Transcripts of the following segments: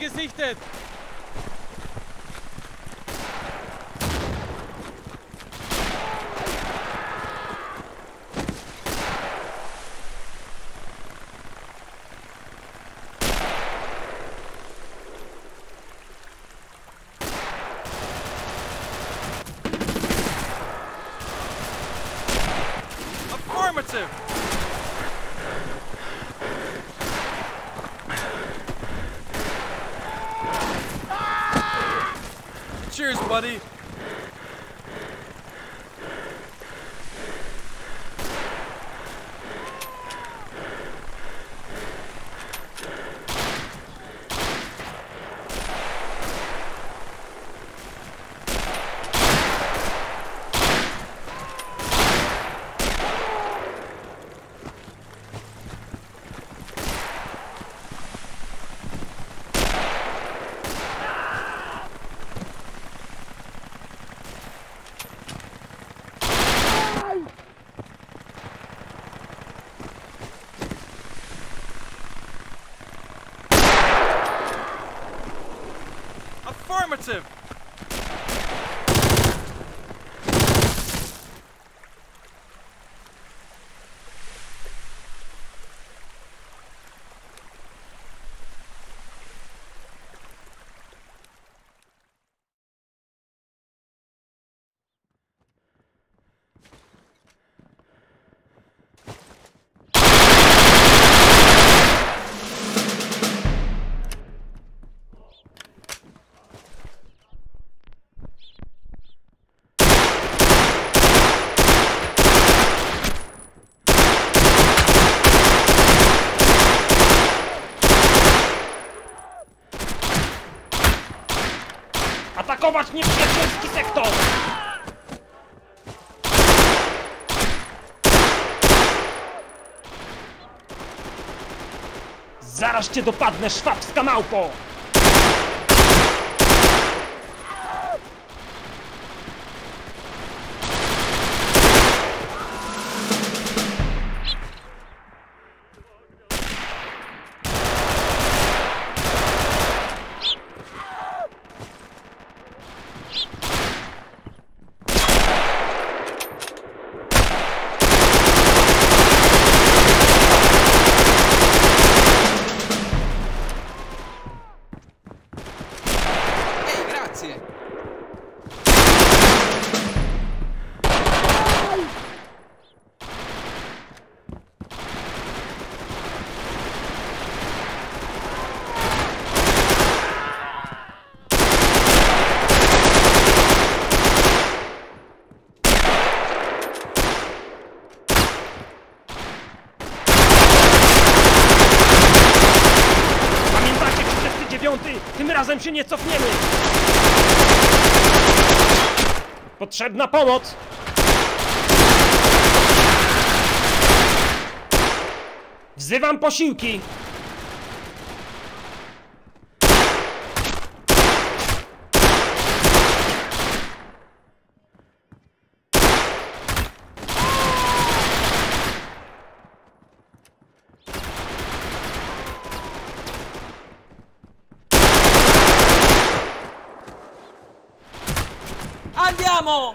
gesichtet. Cheers, buddy. Affirmative. Atakować nieprzyjacielski sektor! Zaraz cię dopadnę, szwabska małpo! Tym razem się nie cofniemy! Potrzebna pomoc! Wzywam posiłki! Andiamo!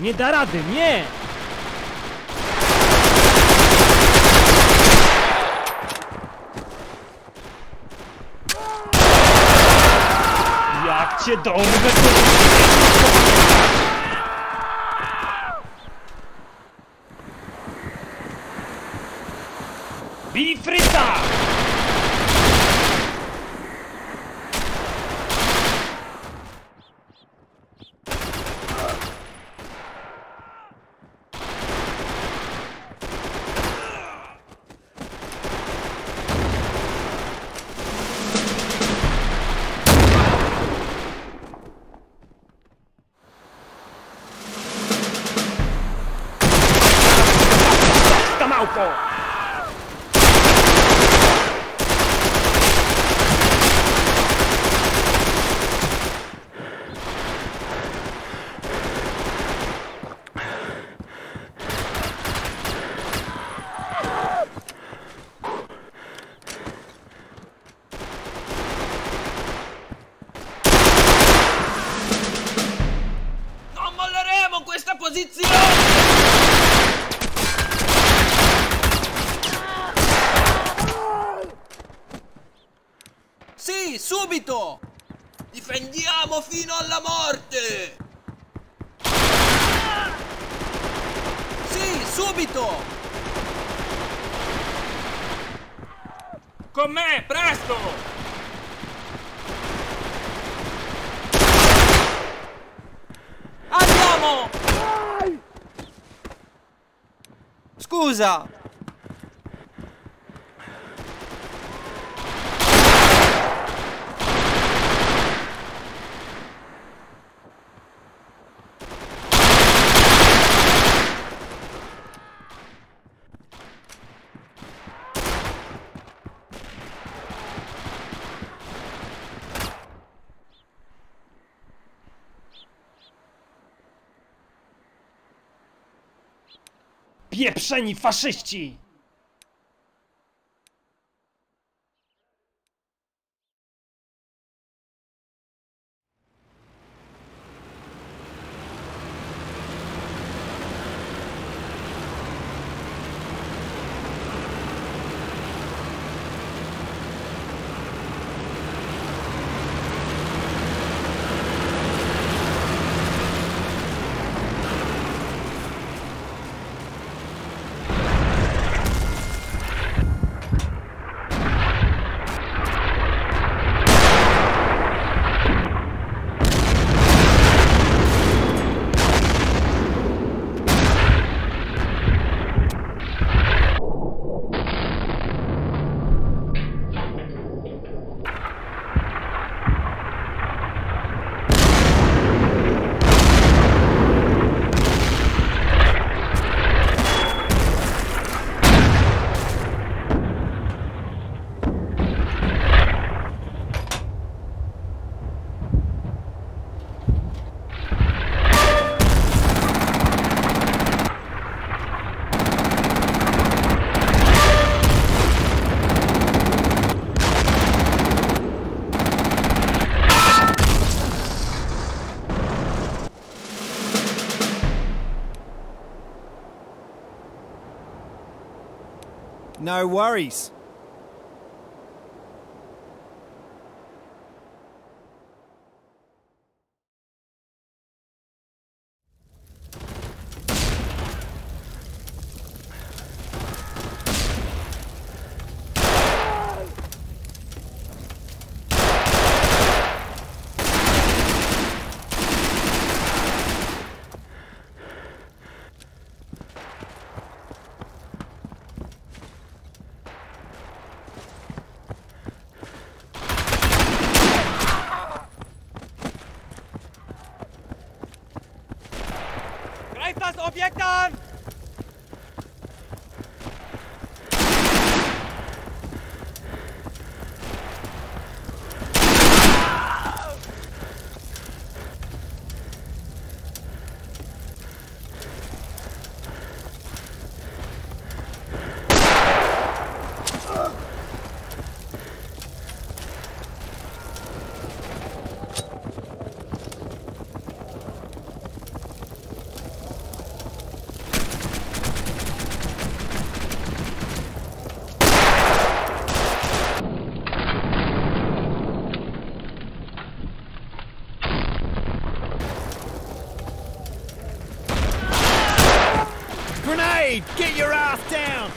Nie da rady, nie! Cię do mnie. Bij fryta! Dai, subito! Difendiamo fino alla morte! Sì, subito! Con me, presto! Andiamo! Scusa! Pieprzeni faszyści! No worries. Das Objekt an! Get your ass down!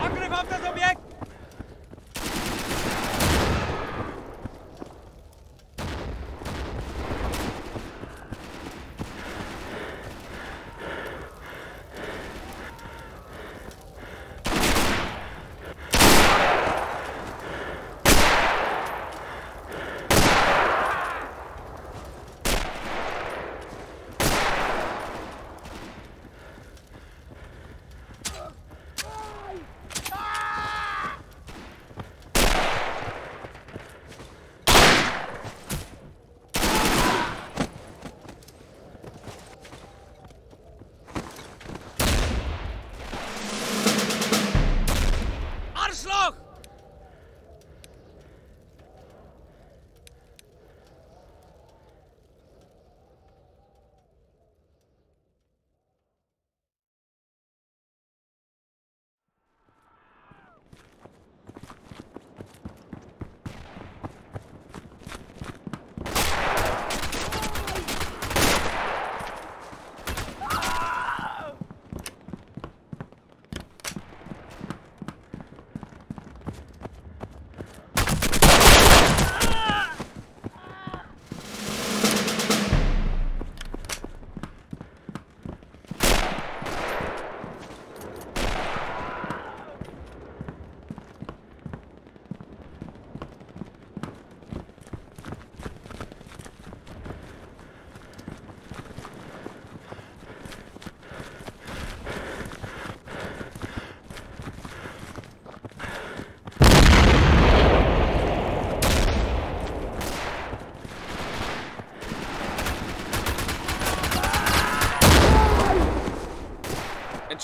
Angriff auf das Objekt!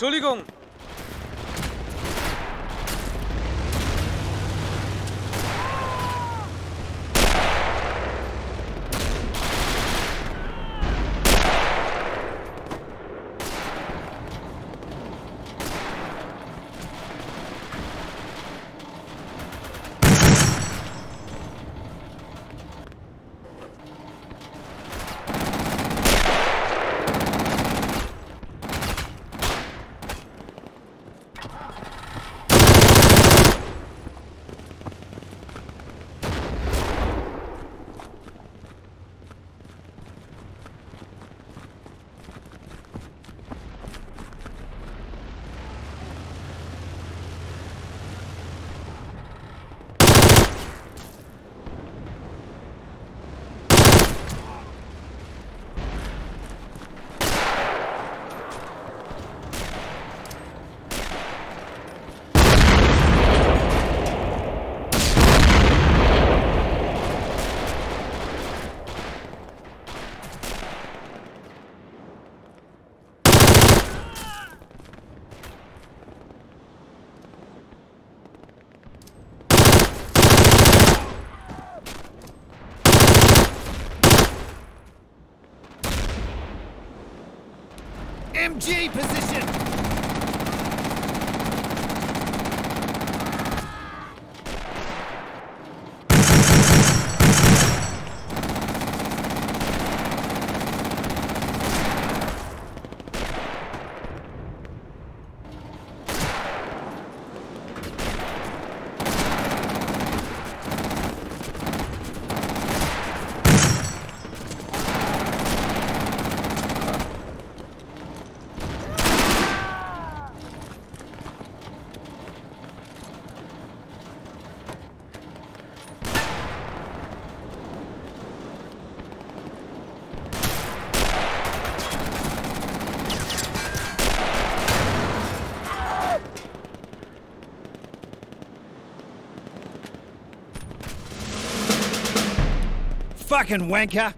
Entschuldigung! MG position! Fucking wanker!